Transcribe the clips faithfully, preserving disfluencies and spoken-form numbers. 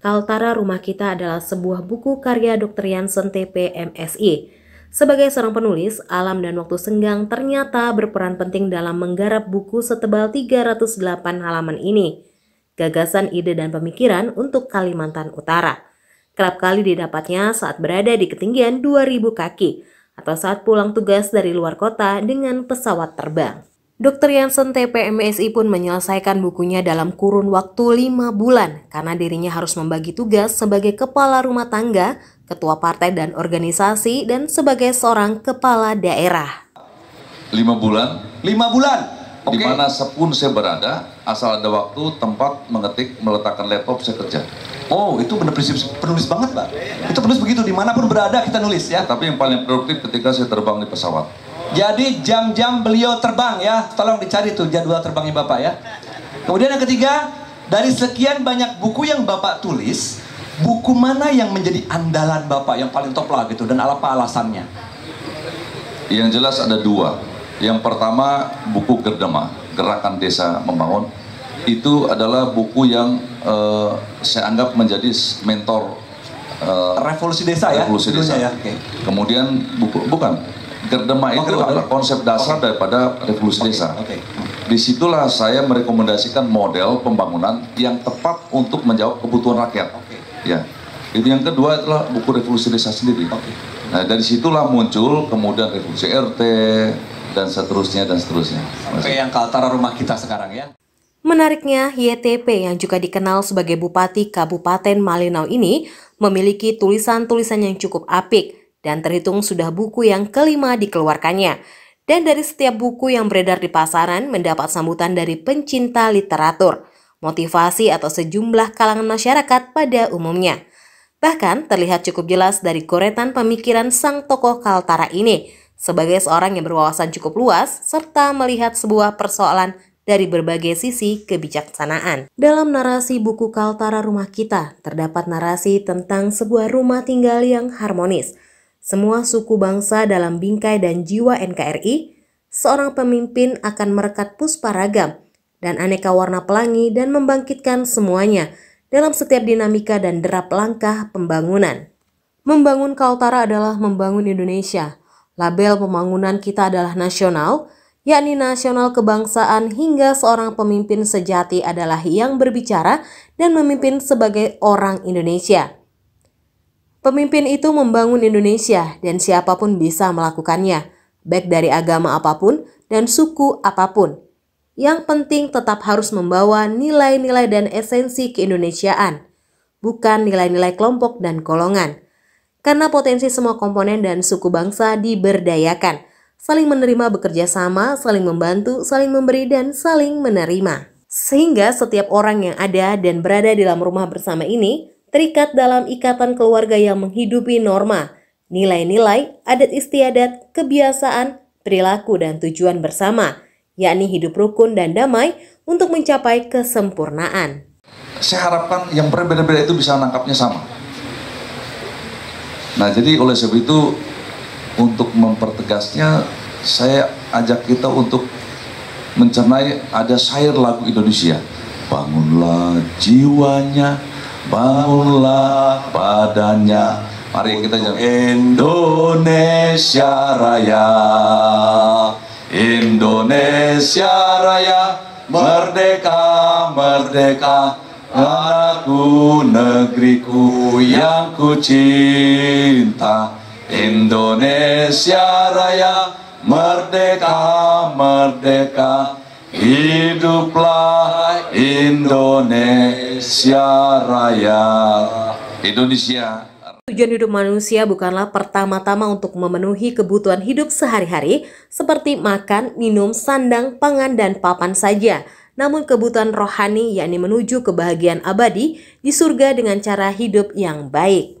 Kaltara Rumah Kita adalah sebuah buku karya dokter Yansen T P M Si. Sebagai seorang penulis, alam dan waktu senggang ternyata berperan penting dalam menggarap buku setebal tiga ratus delapan halaman ini. Gagasan, ide, dan pemikiran untuk Kalimantan Utara. Kerap kali didapatnya saat berada di ketinggian dua ribu kaki atau saat pulang tugas dari luar kota dengan pesawat terbang. dokter Yansen T P M Si pun menyelesaikan bukunya dalam kurun waktu lima bulan karena dirinya harus membagi tugas sebagai kepala rumah tangga, ketua partai dan organisasi, dan sebagai seorang kepala daerah. lima bulan? lima bulan? Okay. Di mana sepun saya berada, asal ada waktu, tempat, mengetik, meletakkan laptop, saya kerja. Oh, itu benar prinsip penulis banget, Pak. Itu penulis begitu, dimanapun berada kita nulis ya. Tapi yang paling produktif ketika saya terbang di pesawat. Jadi jam-jam beliau terbang ya, tolong dicari tuh jadwal terbangnya Bapak ya. Kemudian yang ketiga, dari sekian banyak buku yang Bapak tulis, buku mana yang menjadi andalan Bapak yang paling top lah gitu, dan apa alasannya? Yang jelas ada dua. Yang pertama buku Gerdema, Gerakan Desa Membangun. Itu adalah buku yang eh, saya anggap menjadi mentor eh, revolusi desa ya. Revolusi desa. Ya? Okay. Kemudian buku bukan. Gerdema itu okay, adalah konsep dasar okay. daripada revolusi okay. desa. Okay. Disitulah saya merekomendasikan model pembangunan yang tepat untuk menjawab kebutuhan rakyat. Okay. Ya, itu yang kedua adalah buku revolusi desa sendiri. Okay. Nah, dari situlah muncul kemudian revolusi R T dan seterusnya dan seterusnya. Sampai yang Kaltara Rumah Kita sekarang ya. Menariknya, Y T P yang juga dikenal sebagai Bupati Kabupaten Malinau ini memiliki tulisan-tulisan yang cukup apik. Dan terhitung sudah buku yang kelima dikeluarkannya. Dan dari setiap buku yang beredar di pasaran mendapat sambutan dari pencinta literatur, motivasi atau sejumlah kalangan masyarakat pada umumnya. Bahkan terlihat cukup jelas dari goretan pemikiran sang tokoh Kaltara ini sebagai seorang yang berwawasan cukup luas serta melihat sebuah persoalan dari berbagai sisi kebijaksanaan. Dalam narasi buku Kaltara Rumah Kita terdapat narasi tentang sebuah rumah tinggal yang harmonis. Semua suku bangsa dalam bingkai dan jiwa N K R I, seorang pemimpin akan merekat puspa ragam dan aneka warna pelangi dan membangkitkan semuanya dalam setiap dinamika dan derap langkah pembangunan. Membangun Kaltara adalah membangun Indonesia. Label pembangunan kita adalah nasional, yakni nasional kebangsaan hingga seorang pemimpin sejati adalah yang berbicara dan memimpin sebagai orang Indonesia. Pemimpin itu membangun Indonesia dan siapapun bisa melakukannya, baik dari agama apapun dan suku apapun. Yang penting tetap harus membawa nilai-nilai dan esensi keindonesiaan, bukan nilai-nilai kelompok dan golongan. Karena potensi semua komponen dan suku bangsa diberdayakan, saling menerima bekerja sama, saling membantu, saling memberi, dan saling menerima. Sehingga setiap orang yang ada dan berada di dalam rumah bersama ini terikat dalam ikatan keluarga yang menghidupi norma, nilai-nilai, adat istiadat, kebiasaan, perilaku, dan tujuan bersama, yakni hidup rukun dan damai untuk mencapai kesempurnaan. Saya harapkan yang berbeda-beda itu bisa menangkapnya sama. Nah, jadi oleh sebab itu, untuk mempertegasnya, saya ajak kita untuk mencernai ada syair lagu Indonesia. Bangunlah jiwanya, bangunlah badannya, mari kita jalan. Indonesia Raya, Indonesia Raya, merdeka, merdeka, anakku, negeriku yang ku cinta. Indonesia Raya, merdeka, merdeka, hiduplah Indonesia Raya. Indonesia. Tujuan hidup manusia bukanlah pertama-tama untuk memenuhi kebutuhan hidup sehari-hari seperti makan, minum, sandang, pangan, dan papan saja. Namun kebutuhan rohani, yakni menuju kebahagiaan abadi di surga dengan cara hidup yang baik.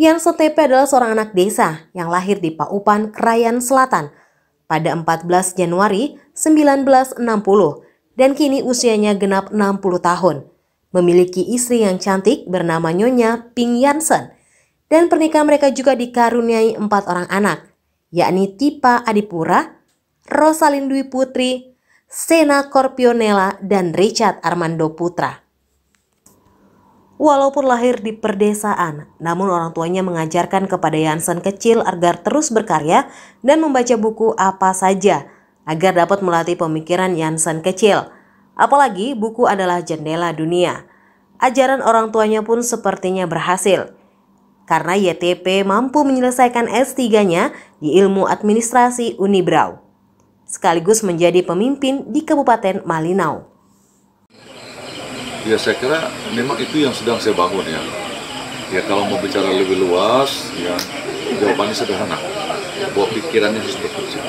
Yansen T P adalah seorang anak desa yang lahir di Paupan, Kerayan Selatan pada empat belas Januari seribu sembilan ratus enam puluh dan kini usianya genap enam puluh tahun. Memiliki istri yang cantik bernama Nyonya Ping Yansen dan pernikahan mereka juga dikaruniai empat orang anak, yakni Tifa Adipura, Rosalindui Putri, Sena Corpionella, dan Richard Armando Putra. Walaupun lahir di perdesaan, namun orang tuanya mengajarkan kepada Yansen kecil agar terus berkarya dan membaca buku apa saja agar dapat melatih pemikiran Yansen kecil. Apalagi buku adalah jendela dunia. Ajaran orang tuanya pun sepertinya berhasil, karena Y T P mampu menyelesaikan S tiga-nya di ilmu administrasi Unibraw, sekaligus menjadi pemimpin di Kabupaten Malinau. Ya, saya kira memang itu yang sedang saya bangun, ya. Ya, kalau mau bicara lebih luas, ya jawabannya sederhana, bahwa pikirannya harus bekerja.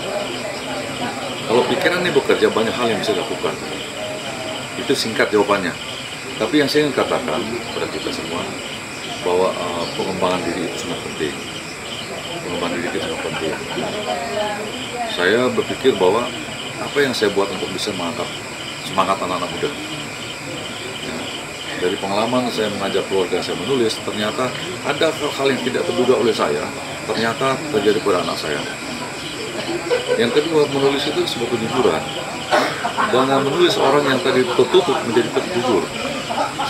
Kalau pikirannya bekerja, banyak hal yang bisa dilakukan. Itu singkat jawabannya. Tapi yang saya ingin katakan kepada kita semua, bahwa uh, pengembangan diri itu sangat penting. Pengembangan diri itu sangat penting. Saya berpikir bahwa apa yang saya buat untuk bisa mengangkat semangat anak-anak muda. Dari pengalaman saya mengajar keluarga saya menulis, ternyata ada hal yang tidak terduga oleh saya, ternyata terjadi pada anak saya. Yang kedua, menulis itu sebuah kejujuran. Dengan menulis, orang yang tadi tertutup menjadi terjujur.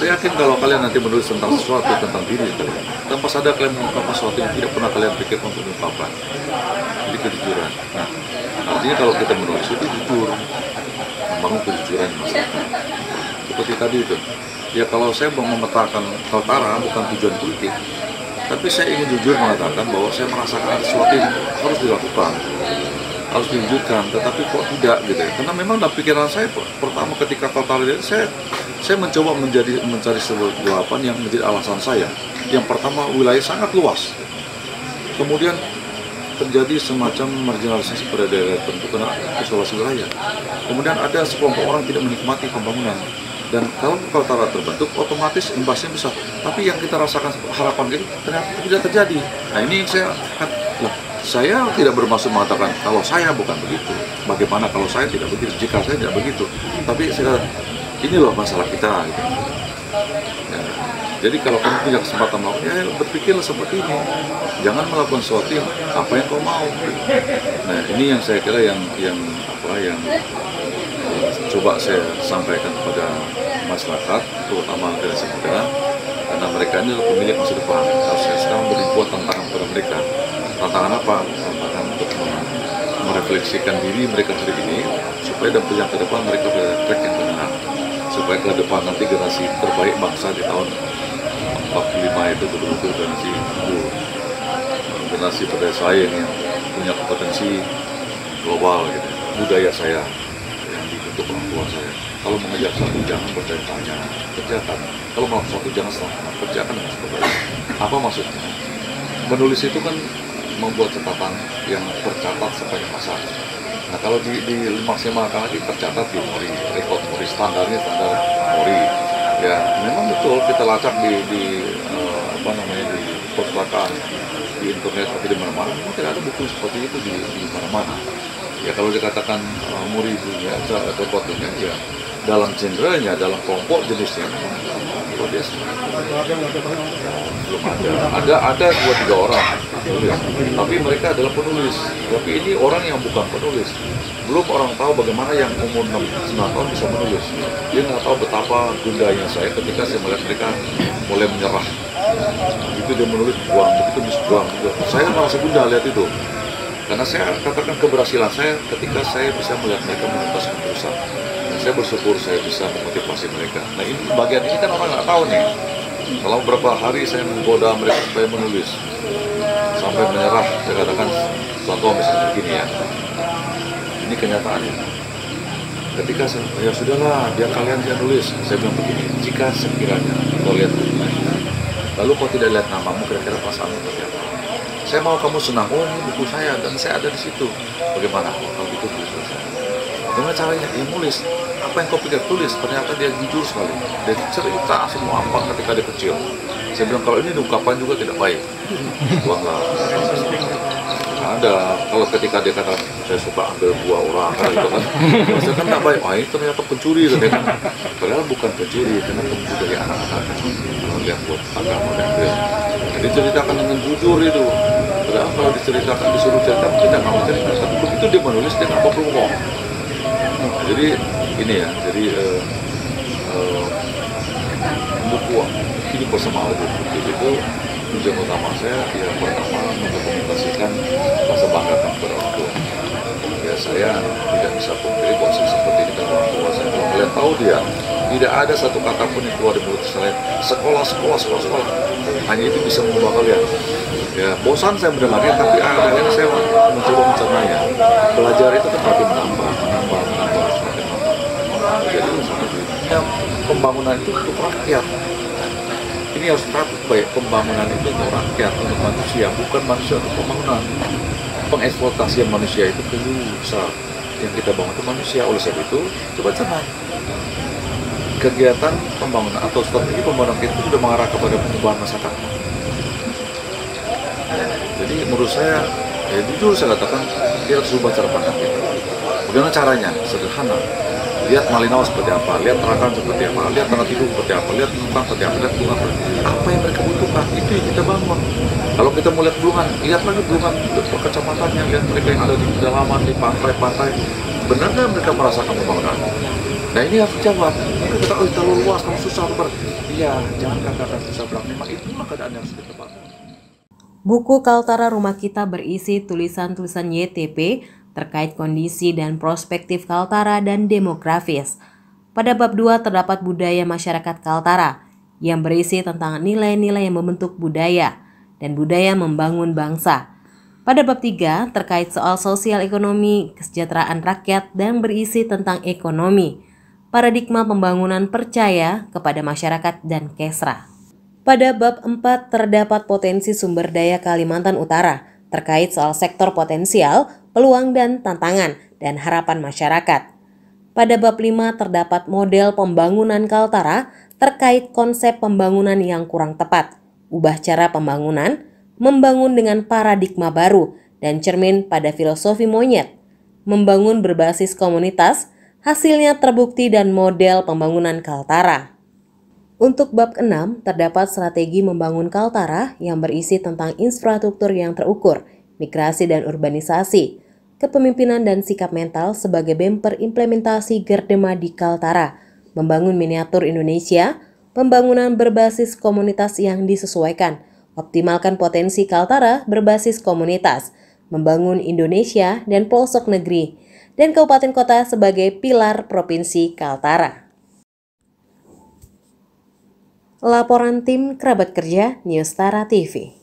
Saya yakin kalau kalian nanti menulis tentang sesuatu, tentang diri itu, tanpa sadar kalian mengungkapkan sesuatu yang tidak pernah kalian pikir untuk mengungkapkan. Jadi kejujuran. Nah, artinya kalau kita menulis itu jujur, membangun kejujuran masyarakat. Seperti tadi itu. Ya, kalau saya mau memetakan Kaltara bukan tujuan politik, tapi saya ingin jujur mengatakan bahwa saya merasakan sesuatu yang harus dilakukan, harus diwujudkan, tetapi kok tidak gitu ya. Karena memang dalam pikiran saya pertama ketika Kaltara itu saya saya mencoba menjadi mencari sebuah jawaban yang menjadi alasan saya. Yang pertama, wilayah sangat luas. Kemudian terjadi semacam marginalisasi pada daerah tertentu karena isolasi wilayah. Kemudian ada sekelompok orang tidak menikmati pembangunan. Dan kalau Kaltara terbentuk, otomatis imbasnya besar. Tapi yang kita rasakan harapan itu ternyata tidak terjadi. Nah, ini yang saya akan, lah, saya tidak bermaksud mengatakan kalau saya bukan begitu. Bagaimana kalau saya tidak begitu? Jika saya tidak begitu, tapi saya ini loh masalah kita. Gitu. Ya, jadi kalau kamu punya kesempatan melakukan, ya berpikirlah seperti ini. Jangan melakukan sesuatu yang apa yang kau mau. Nah, ini yang saya kira yang yang apa yang coba saya sampaikan kepada masyarakat, terutama generasi muda, karena mereka ini adalah pemilik masa depan. Harus saya sekarang beri buat tantangan kepada mereka. Tantangan apa? Tantangan untuk merefleksikan diri mereka hari ini, supaya dalam perjalanan ke depan mereka berada track yang benar, supaya ke depan nanti generasi terbaik bangsa di tahun empat puluh lima itu betul-betul generasi unggul, generasi berdaya saing yang punya kompetensi global, gitu. Budaya saya untuk orang tua saya. Kalau mengajar satu, jangan bertanya-tanya, kerjakan. Kalau melakukan satu, jangan salah, kerjakan dengan sebenarnya. Apa maksudnya? Menulis itu kan membuat catatan yang tercatat sepanjang masa. Nah, kalau di, di maksimalkan lagi, tercatat di Muri, rekod Muri, standarnya standar Muri. Ya, memang betul kita lacak di, di eh, apa namanya, di perpustakaan, di internet, tapi di mana-mana. Memang tidak ada buku seperti itu di, di mana-mana. Ya, kalau dikatakan uh, muri dunia atau, atau kotonya, ya dalam genrenya, dalam kelompok jenisnya, kalau dia belum ada. Ada ada dua tiga orang penulis, tapi mereka adalah penulis. Tapi ini orang yang bukan penulis. Belum orang tahu bagaimana yang umur enam puluh sembilan tahun bisa menulis. Dia nggak tahu betapa gundanya saya ketika saya melihat mereka mulai menyerah. Begitu dia menulis buang, begitu dia buang. Saya merasa gundah lihat itu. Karena saya katakan keberhasilan saya ketika saya bisa melihat mereka menuntaskan urusan. Dan saya bersyukur saya bisa memotivasi mereka. Nah, ini bagian ini kan orang nggak tahu nih. Kalau beberapa hari saya menggoda mereka supaya menulis, sampai menyerah, saya katakan contoh misalnya begini ya. Ini kenyataannya. Ketika saya, ya sudahlah, biar kalian dia nulis. Saya bilang begini, jika sekiranya kau lihat dunia, lalu kau tidak lihat namamu, kira-kira perasaanmu seperti apa? Saya mau kamu senang, oh ini buku saya dan saya ada di situ. Bagaimana kalau itu tulis saya? Dengan caranya dia tulis. Apa yang kau pikir tulis? Ternyata dia jujur sekali. Dia cerita semua apa ketika dia kecil. Saya bilang kalau ini diungkapkan juga tidak baik. Buanglah. Ada kalau ketika dia kata saya suka ambil buah orang gitu kan, maksudnya kan tidak baik. Wah, ini ternyata pencuri gitu kan. Padahal bukan pencuri, karena pencuri dari anak-anak. Kalau lihat buat agama yang dia diceritakan dengan jujur itu. Padahal kalau diceritakan disuruh cerita kita nggak mau cerita. Tapi begitu dia menulis dia nggak mau berbohong. Nah, jadi ini ya, jadi uh, uh, buku hidup bersama oleh publik itu tujuan utama saya yang pertama mendokumentasikan rasa bangga kami orang tua. Ya saya tidak bisa pungkiri konsep seperti ini karena orang tua saya belum boleh tahu dia. Tidak ada satu kata pun yang keluar dari mulut saya. Sekolah, sekolah, sekolah, sekolah. Hanya itu bisa mengubah kalian. Ya, bosan saya mendengarnya, tapi akhirnya saya mencoba mencernanya. Belajar itu tetapi menambah, menambah, menambah, semakin menambah. Jadi, sebenarnya pembangunan itu untuk rakyat. Ini harus teratur baik. Pembangunan itu untuk rakyat, untuk manusia, bukan manusia untuk pembangunan. Pengeksploitasi manusia itu kerusak. Yang kita bangun itu manusia. Oleh sebab itu, coba cermat. Kegiatan pembangunan atau strategi pembangunan kita sudah mengarah kepada perubahan masyarakat. Jadi menurut saya, ya jujur saya katakan, kita harus ubah cara pandang kita. Bagaimana caranya? Sederhana. Lihat Malinau seperti apa, lihat Tarakan seperti apa, lihat tanah tidur seperti apa, lihat Nuntang seperti apa, lihat Bulungan. Apa yang mereka butuhkan, itu yang kita bangun. Kalau kita mau lihat Bulungan, lihat lagi Bulungan ke kecamatannya, lihat mereka yang ada di pedalaman, di pantai-pantai. Benar nggak mereka merasakan pembangunan? Nah ini harus jawab. Mereka kata, oh terlalu luas, kamu susah berbuat. Iya, jangan katakan susah berbuat. Memang itulah keadaan yang harus kita bangun. Buku Kaltara Rumah Kita berisi tulisan-tulisan Y T P terkait kondisi dan prospektif Kaltara dan demografis. Pada bab dua terdapat budaya masyarakat Kaltara yang berisi tentang nilai-nilai yang membentuk budaya dan budaya membangun bangsa. Pada bab tiga terkait soal sosial ekonomi, kesejahteraan rakyat dan berisi tentang ekonomi. Paradigma pembangunan percaya kepada masyarakat dan Kesra. Pada bab empat terdapat potensi sumber daya Kalimantan Utara terkait soal sektor potensial, peluang dan tantangan, dan harapan masyarakat. Pada bab lima terdapat model pembangunan Kaltara terkait konsep pembangunan yang kurang tepat, ubah cara pembangunan, membangun dengan paradigma baru dan cermin pada filosofi monyet, membangun berbasis komunitas. Hasilnya terbukti dan model pembangunan Kaltara. Untuk bab keenam terdapat strategi membangun Kaltara yang berisi tentang infrastruktur yang terukur, migrasi dan urbanisasi, kepemimpinan dan sikap mental sebagai bemper implementasi Gerdema di Kaltara, membangun miniatur Indonesia, pembangunan berbasis komunitas yang disesuaikan, optimalkan potensi Kaltara berbasis komunitas, membangun Indonesia dan pelosok negeri, dan Kabupaten Kota sebagai pilar Provinsi Kaltara. Laporan tim Kerabat Kerja Newstara T V.